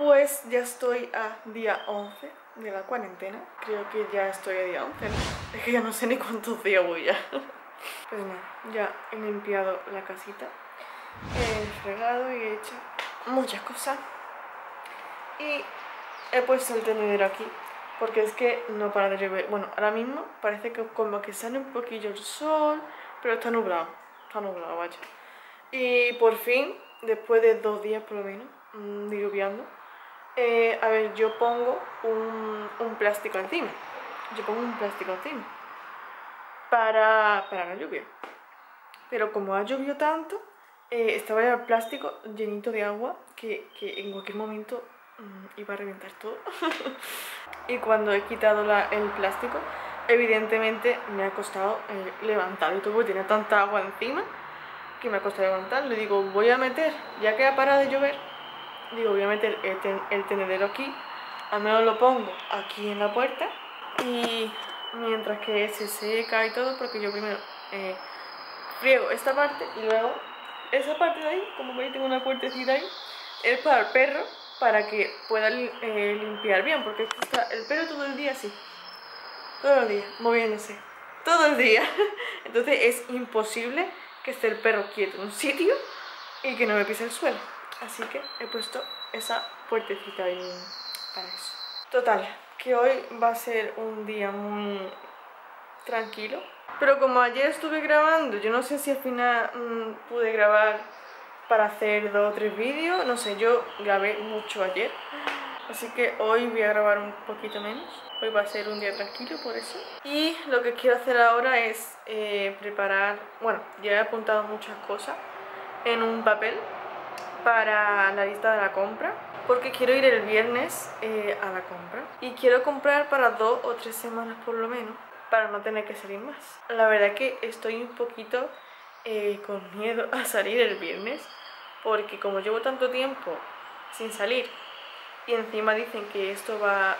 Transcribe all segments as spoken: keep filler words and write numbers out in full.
Pues ya estoy a día once de la cuarentena. Creo que ya estoy a día once, ¿no? Es que ya no sé ni cuántos días voy ya. Pues nada, ya he limpiado la casita, he fregado y he hecho muchas cosas. Y he puesto el tendedero aquí, porque es que no para de llover. Bueno, ahora mismo parece que como que sale un poquillo el sol, pero está nublado, está nublado, vaya. Y por fin, después de dos días por lo menos, mmm, diluviando, eh, a ver, yo pongo un, un plástico encima. Yo pongo un plástico encima para, para la lluvia. Pero como ha llovido tanto, eh, estaba ya el plástico llenito de agua que, que en cualquier momento iba a reventar todo. Y cuando he quitado la, el plástico, evidentemente me ha costado eh, levantarlo y todo, porque tiene tanta agua encima que me ha costado levantarlo. Le digo, voy a meter, ya que ha parado de llover, digo, voy a meter el, ten, el tendedero aquí, al menos lo pongo aquí en la puerta, y mientras que se seca y todo, porque yo primero eh, friego esta parte y luego esa parte de ahí, como veis tengo una puertecita ahí, es para el perro, para que pueda eh, limpiar bien, porque está el pelo todo el día así, todo el día, moviéndose, todo el día. Entonces es imposible que esté el perro quieto en un sitio y que no me pise el suelo, así que he puesto esa puertecita ahí para eso. Total, que hoy va a ser un día muy tranquilo, pero como ayer estuve grabando, yo no sé si al final mmm, pude grabar para hacer dos o tres vídeos, no sé, yo grabé mucho ayer, así que hoy voy a grabar un poquito menos. Hoy va a ser un día tranquilo por eso. Y lo que quiero hacer ahora es eh, preparar, bueno, ya he apuntado muchas cosas en un papel para la lista de la compra, porque quiero ir el viernes eh, a la compra y quiero comprar para dos o tres semanas por lo menos, para no tener que salir más. La verdad que estoy un poquito eh, con miedo a salir el viernes, porque como llevo tanto tiempo sin salir y encima dicen que esto va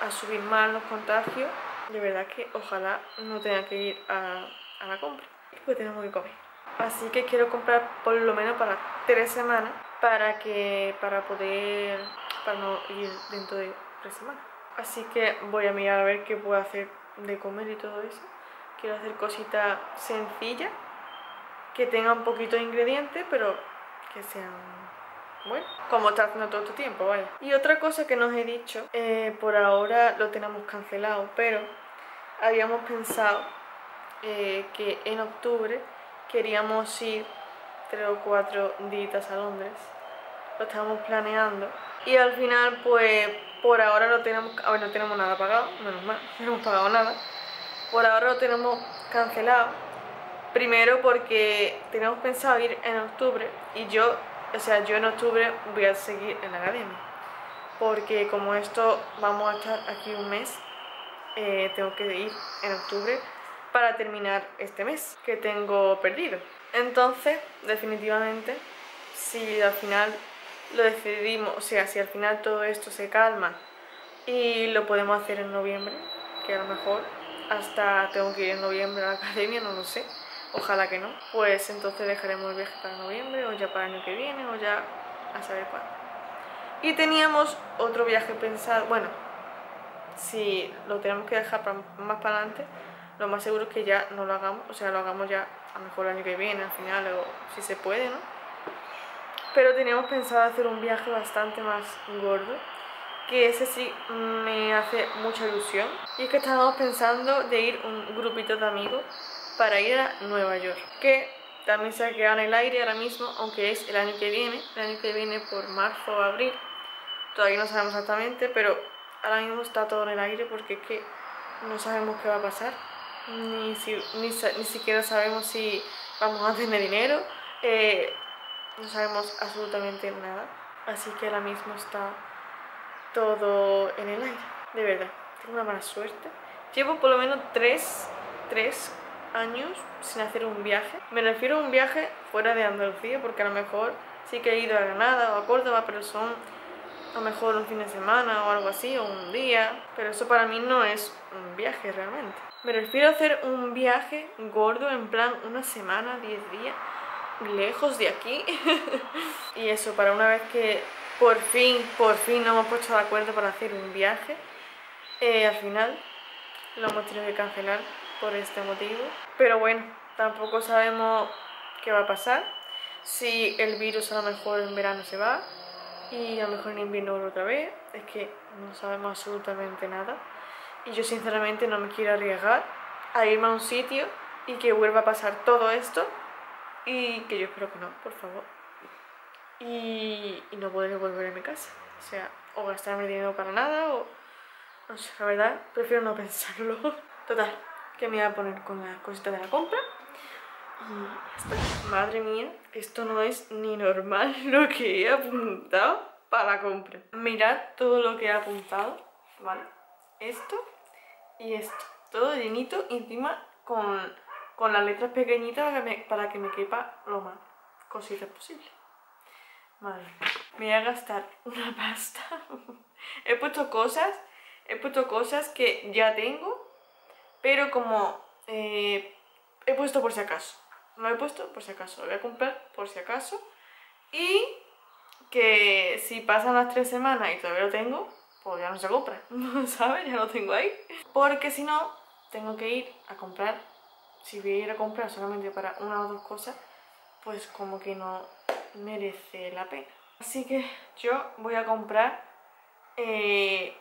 a subir más los contagios, de verdad que ojalá no tenga que ir a, a la compra, pues tenemos que comer. Así que quiero comprar por lo menos para tres semanas para que para poder para no ir dentro de tres semanas. Así que voy a mirar a ver qué puedo hacer de comer y todo eso. Quiero hacer cositas sencillas que tengan un poquito de ingredientes, pero que sean bueno, como está haciendo todo este tiempo, vale. Y otra cosa que nos he dicho, eh, por ahora lo tenemos cancelado, pero habíamos pensado eh, que en octubre queríamos ir tres o cuatro días a Londres. Lo estábamos planeando y al final, pues por ahora lo tenemos, a ver, no tenemos nada pagado, menos mal, no hemos pagado nada. Por ahora lo tenemos cancelado. Primero porque teníamos pensado ir en octubre y yo, o sea, yo en octubre voy a seguir en la academia. Porque como esto vamos a estar aquí un mes, eh, tengo que ir en octubre para terminar este mes que tengo perdido. Entonces, definitivamente, si al final lo decidimos, o sea, si al final todo esto se calma y lo podemos hacer en noviembre, que a lo mejor hasta tengo que ir en noviembre a la academia, no lo sé. Ojalá que no, pues entonces dejaremos el viaje para noviembre o ya para el año que viene o ya a saber cuándo. Y teníamos otro viaje pensado, bueno, si lo tenemos que dejar para, más para adelante, lo más seguro es que ya no lo hagamos, o sea, lo hagamos ya a lo mejor el año que viene, al final, o si se puede, ¿no? Pero teníamos pensado hacer un viaje bastante más gordo, que ese sí me hace mucha ilusión. Y es que estábamos pensando de ir un grupito de amigos para ir a Nueva York, que también se ha quedado en el aire ahora mismo, aunque es el año que viene, el año que viene por marzo o abril, todavía no sabemos exactamente, pero ahora mismo está todo en el aire porque es que no sabemos qué va a pasar, ni, si, ni, ni siquiera sabemos si vamos a tener dinero, eh, no sabemos absolutamente nada, así que ahora mismo está todo en el aire, de verdad, tengo una mala suerte. Llevo por lo menos tres, tres, años sin hacer un viaje. Me refiero a un viaje fuera de Andalucía, porque a lo mejor sí que he ido a Granada o a Córdoba, pero son a lo mejor un fin de semana o algo así, o un día, pero eso para mí no es un viaje realmente. Me refiero a hacer un viaje gordo, en plan una semana, diez días, lejos de aquí. Y eso, para una vez que Por fin, por fin nos hemos puesto de acuerdo para hacer un viaje. Eh, al final lo hemos tenido que cancelar por este motivo. Pero bueno, tampoco sabemos qué va a pasar. Si el virus a lo mejor en verano se va y a lo mejor en invierno otra vez. Es que no sabemos absolutamente nada. Y yo sinceramente no me quiero arriesgar a irme a un sitio y que vuelva a pasar todo esto. Y que yo espero que no, por favor. Y, y no poder volver a mi casa. O sea, o gastarme el dinero para nada o... No sé, la verdad, prefiero no pensarlo. Total, que me voy a poner con las cositas de la compra. Y madre mía, esto no es ni normal lo que he apuntado para la compra. Mirad todo lo que he apuntado, ¿vale? Esto y esto. Todo llenito y encima con, con las letras pequeñitas para que, me, para que me quepa lo más cositas posible. Madre mía. Me voy a gastar una pasta. He puesto cosas, he puesto cosas que ya tengo, pero como... Eh, he puesto por si acaso, no he puesto por si acaso, lo voy a comprar por si acaso. Y que si pasan las tres semanas y todavía lo tengo, pues ya no se compra, ¿sabes? Ya lo tengo ahí. Porque si no, tengo que ir a comprar. Si voy a ir a comprar solamente para una o dos cosas, pues como que no merece la pena. Así que yo voy a comprar eh,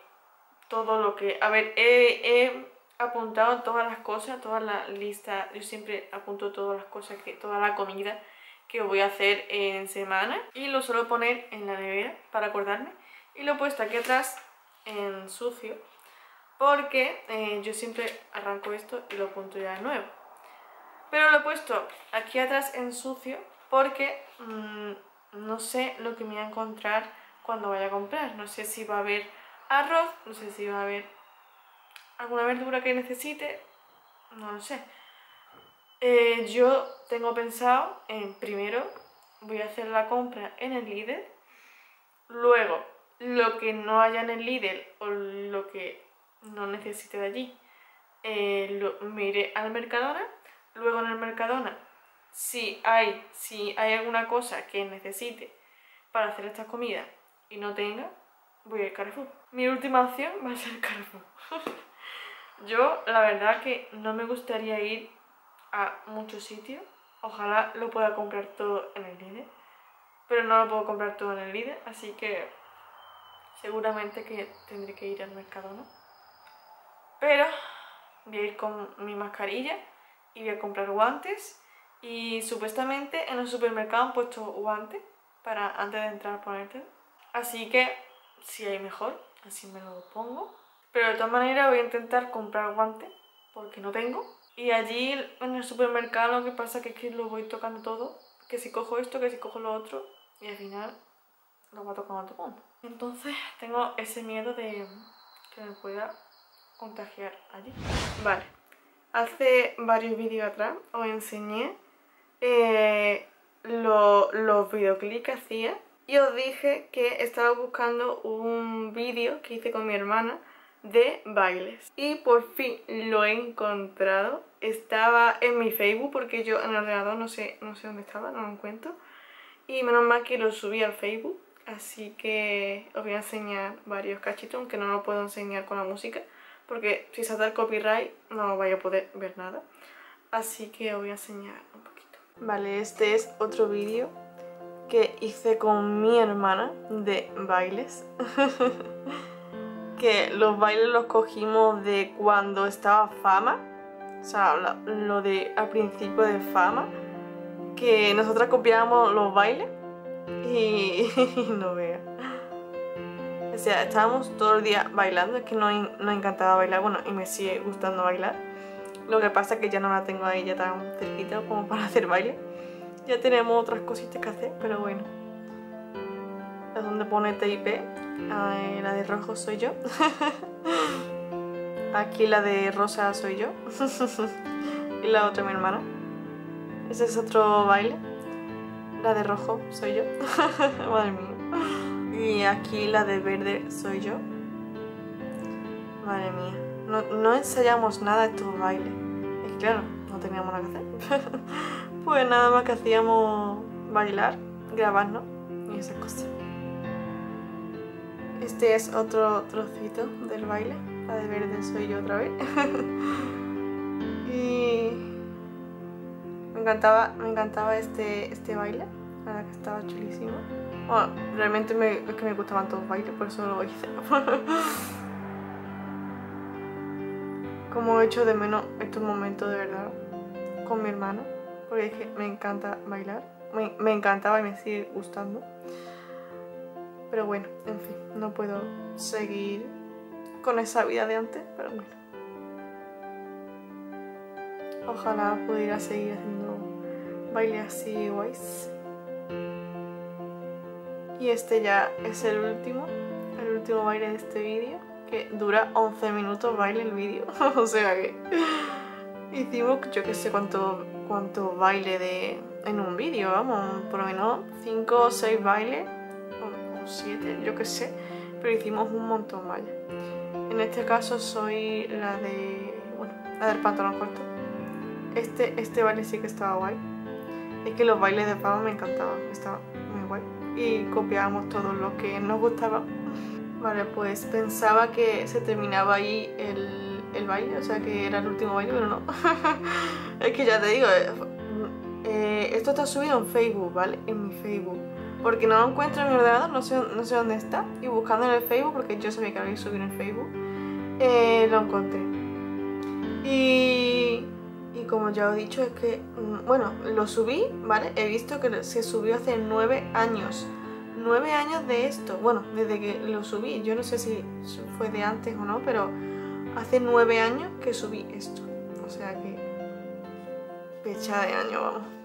todo lo que... A ver, he... Eh, eh, apuntado todas las cosas, toda la lista. Yo siempre apunto todas las cosas, que toda la comida que voy a hacer en semana, y lo suelo poner en la nevera para acordarme, y lo he puesto aquí atrás en sucio porque eh, yo siempre arranco esto y lo apunto ya de nuevo, pero lo he puesto aquí atrás en sucio porque mmm, no sé lo que me voy a encontrar cuando vaya a comprar. No sé si va a haber arroz, no sé si va a haber alguna verdura que necesite, no lo sé. Eh, yo tengo pensado en, primero, voy a hacer la compra en el Lidl, luego lo que no haya en el Lidl o lo que no necesite de allí, eh, lo, me iré al Mercadona, luego en el Mercadona, si hay, si hay alguna cosa que necesite para hacer esta comida y no tenga, voy al Carrefour. Mi última opción va a ser Carrefour. Yo, la verdad que no me gustaría ir a muchos sitios. Ojalá lo pueda comprar todo en el Lidl, pero no lo puedo comprar todo en el Lidl, así que seguramente que tendré que ir al Mercadona. Pero voy a ir con mi mascarilla y voy a comprar guantes. Y supuestamente en el supermercado han puesto guantes para antes de entrar a ponértelo. Así que si hay mejor, así me lo pongo. Pero de todas maneras voy a intentar comprar guantes, porque no tengo. Y allí en el supermercado lo que pasa es que lo voy tocando todo. Que si cojo esto, que si cojo lo otro. Y al final lo voy a tocar en otro punto. Entonces tengo ese miedo de que me pueda contagiar allí. Vale. Hace varios vídeos atrás os enseñé eh, lo, los videoclips que hacía. Y os dije que estaba buscando un vídeo que hice con mi hermana de bailes, y por fin lo he encontrado. Estaba en mi Facebook porque yo en el ordenador no sé, no sé dónde estaba, no lo encuentro, y menos mal que lo subí al Facebook. Así que os voy a enseñar varios cachitos, aunque no lo puedo enseñar con la música porque si salta el copyright no vais a poder ver nada, así que os voy a enseñar un poquito. Vale, este es otro vídeo que hice con mi hermana de bailes. Que los bailes los cogimos de cuando estaba Fama, o sea, lo de al principio de Fama, que nosotras copiábamos los bailes y, y no vea. O sea, estábamos todo el día bailando, es que nos, nos encantaba bailar, bueno, y me sigue gustando bailar. Lo que pasa es que ya no la tengo ahí ya tan cerquita como para hacer baile. Ya tenemos otras cositas que hacer, pero bueno. Es donde pone T I P. Ay, la de rojo soy yo. Aquí la de rosa soy yo. Y la otra mi hermana. Ese es otro baile. La de rojo soy yo. Madre mía. Y aquí la de verde soy yo. Madre mía. No, no ensayamos nada estos bailes. Es que claro, no teníamos nada que hacer. Pues nada más que hacíamos bailar, grabarnos y esas cosas. Este es otro trocito del baile. La de verde soy yo otra vez. Y me encantaba, me encantaba este, este baile. La verdad que estaba chulísimo. Bueno, realmente me, es que me gustaban todos los bailes, por eso lo hice. Como he hecho de menos estos momentos de verdad con mi hermana, porque es que me encanta bailar, me, me encantaba y me sigue gustando. Pero bueno, en fin, no puedo seguir con esa vida de antes, pero bueno. Ojalá pudiera seguir haciendo bailes así guays. Y este ya es el último, el último baile de este vídeo, que dura once minutos baile el vídeo. O sea que hicimos yo que sé cuánto, cuánto baile de, en un vídeo, vamos, por lo menos cinco o seis bailes, o siete, yo que sé, pero hicimos un montón, vaya. En este caso soy la de, bueno, la del pantalón corto. Este, este baile sí que estaba guay. Es que los bailes de Pablo me encantaban, estaban muy guay. Y copiábamos todos los que nos gustaban. Vale, pues pensaba que se terminaba ahí el, el baile, o sea que era el último baile, pero no. Es que ya te digo, eh, eh, esto está subido en Facebook, ¿vale? En mi Facebook. Porque no lo encuentro en mi ordenador, no sé, no sé dónde está. Y buscando en el Facebook, porque yo sabía que había subido en el Facebook, eh, lo encontré. Y... Y como ya os he dicho, es que, bueno, lo subí, ¿vale? He visto que se subió hace nueve años. Nueve años de esto. Bueno, desde que lo subí. Yo no sé si fue de antes o no, pero hace nueve años que subí esto. O sea que... fecha de año, vamos.